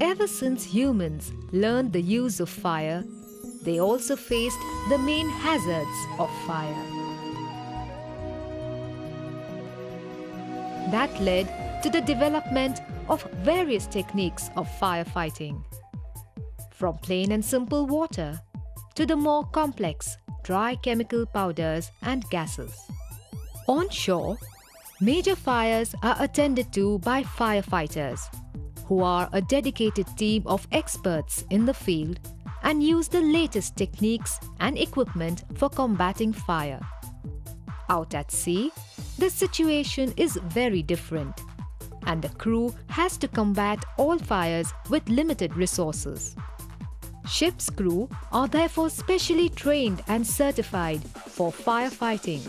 Ever since humans learned the use of fire, they also faced the main hazards of fire. That led to the development of various techniques of firefighting, from plain and simple water to the more complex dry chemical powders and gases. Onshore, major fires are attended to by firefighters, who are a dedicated team of experts in the field and use the latest techniques and equipment for combating fire. Out at sea, the situation is very different, and the crew has to combat all fires with limited resources. Ship's crew are therefore specially trained and certified for firefighting,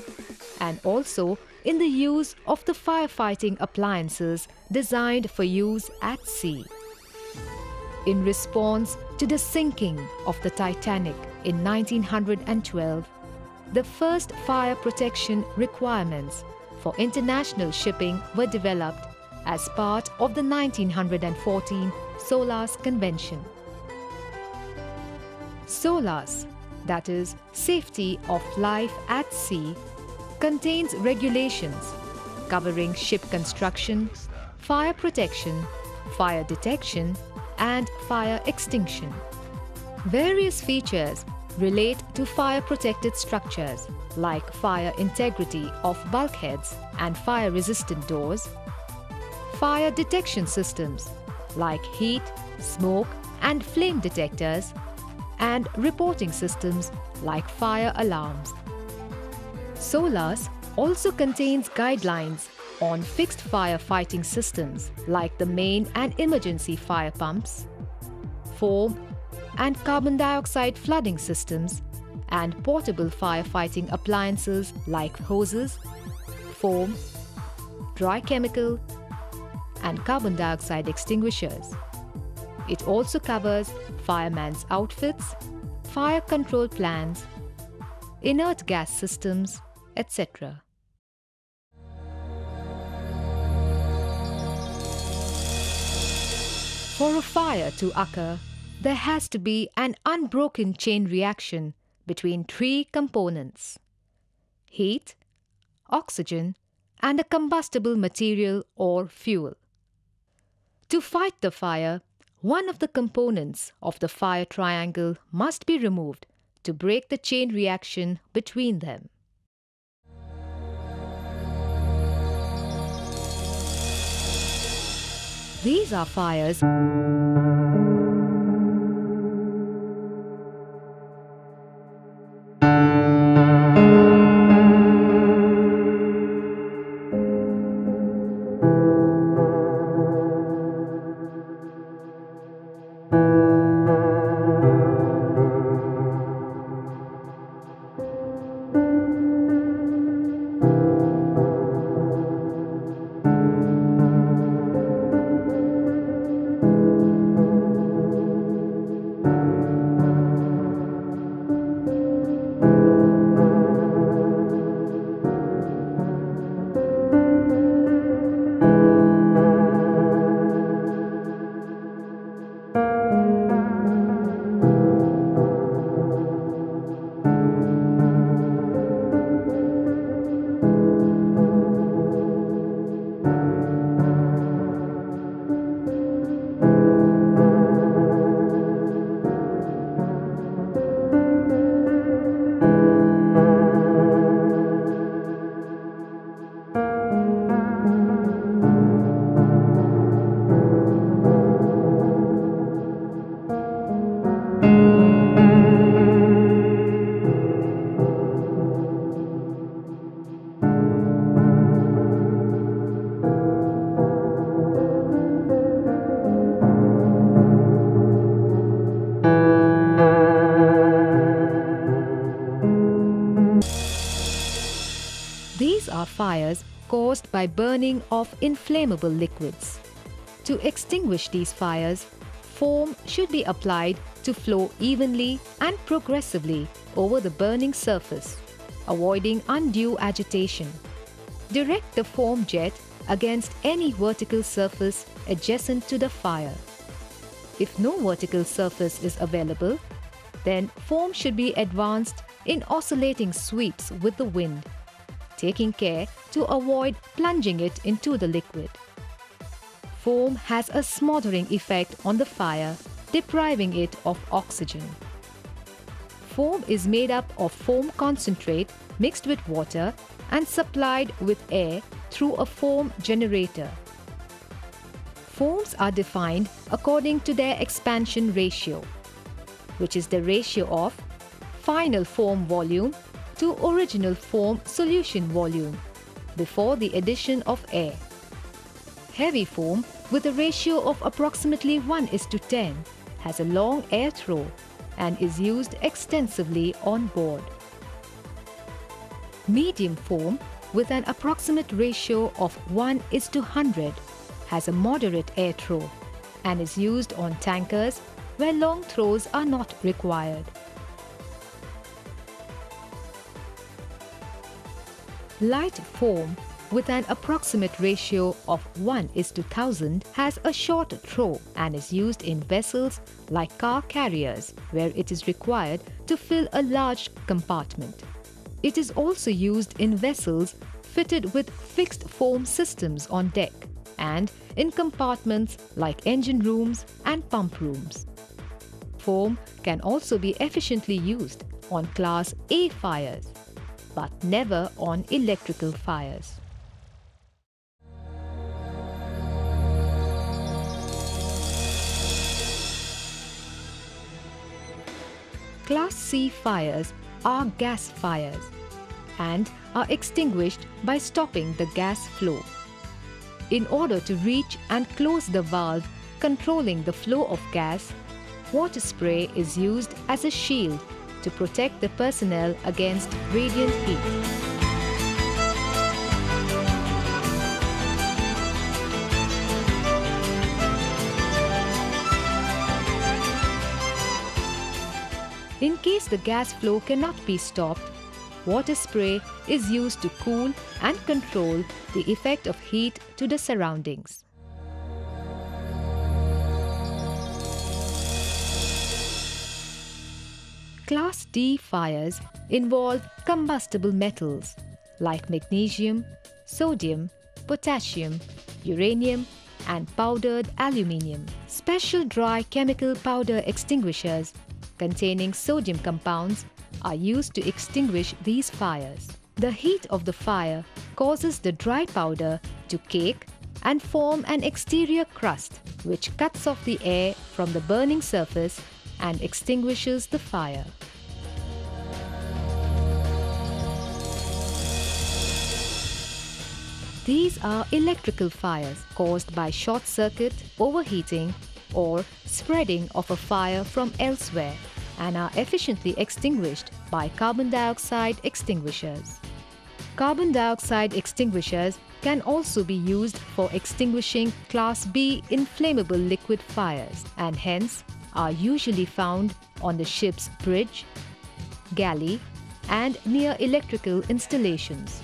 and also in the use of the firefighting appliances designed for use at sea. In response to the sinking of the Titanic in 1912, the first fire protection requirements for international shipping were developed as part of the 1914 SOLAS Convention. SOLAS, that is, Safety of Life at Sea, contains regulations covering ship construction, fire protection, fire detection, and fire extinction. Various features relate to fire-protected structures like fire integrity of bulkheads and fire-resistant doors, fire detection systems like heat, smoke, and flame detectors, and reporting systems like fire alarms. SOLAS also contains guidelines on fixed firefighting systems like the main and emergency fire pumps, foam and carbon dioxide flooding systems, and portable firefighting appliances like hoses, foam, dry chemical, and carbon dioxide extinguishers. It also covers fireman's outfits, fire control plans, inert gas systems, etc. For a fire to occur, there has to be an unbroken chain reaction between three components: heat, oxygen, and a combustible material or fuel. To fight the fire, one of the components of the fire triangle must be removed to break the chain reaction between them. These are fires are fires caused by burning of inflammable liquids. To extinguish these fires, foam should be applied to flow evenly and progressively over the burning surface, avoiding undue agitation. Direct the foam jet against any vertical surface adjacent to the fire. If no vertical surface is available, then foam should be advanced in oscillating sweeps with the wind, taking care to avoid plunging it into the liquid. Foam has a smothering effect on the fire, depriving it of oxygen. Foam is made up of foam concentrate mixed with water and supplied with air through a foam generator. Foams are defined according to their expansion ratio, which is the ratio of final foam volume to original foam solution volume before the addition of air. Heavy foam with a ratio of approximately 1:10 has a long air throw and is used extensively on board. Medium foam with an approximate ratio of 1:100 has a moderate air throw and is used on tankers where long throws are not required. Light foam with an approximate ratio of 1:1000 has a short throw and is used in vessels like car carriers where it is required to fill a large compartment. It is also used in vessels fitted with fixed foam systems on deck and in compartments like engine rooms and pump rooms. Foam can also be efficiently used on Class A fires, but never on electrical fires. Class C fires are gas fires and are extinguished by stopping the gas flow. In order to reach and close the valve controlling the flow of gas, water spray is used as a shield to protect the personnel against radiant heat. In case the gas flow cannot be stopped, water spray is used to cool and control the effect of heat to the surroundings. Class D fires involve combustible metals like magnesium, sodium, potassium, uranium, and powdered aluminium. Special dry chemical powder extinguishers containing sodium compounds are used to extinguish these fires. The heat of the fire causes the dry powder to cake and form an exterior crust, which cuts off the air from the burning surface and extinguishes the fire. These are electrical fires caused by short circuit, overheating, or spreading of a fire from elsewhere and are efficiently extinguished by carbon dioxide extinguishers. Carbon dioxide extinguishers can also be used for extinguishing Class B inflammable liquid fires and hence are usually found on the ship's bridge, galley, and near electrical installations.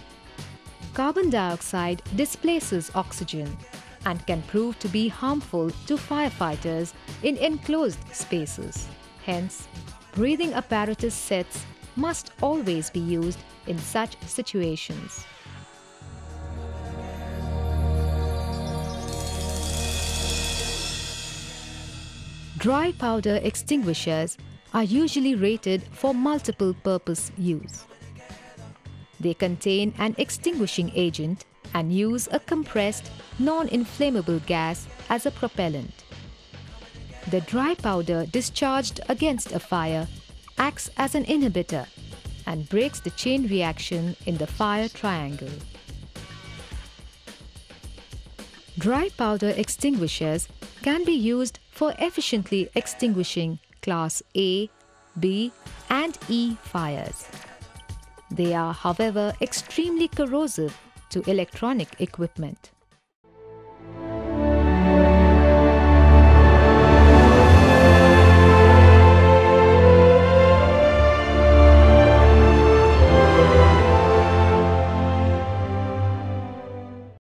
Carbon dioxide displaces oxygen and can prove to be harmful to firefighters in enclosed spaces. Hence, breathing apparatus sets must always be used in such situations. Dry powder extinguishers are usually rated for multiple purpose use. They contain an extinguishing agent and use a compressed, non-inflammable gas as a propellant. The dry powder discharged against a fire acts as an inhibitor and breaks the chain reaction in the fire triangle. Dry powder extinguishers can be used for efficiently extinguishing Class A, B, and E fires. They are, however, extremely corrosive to electronic equipment.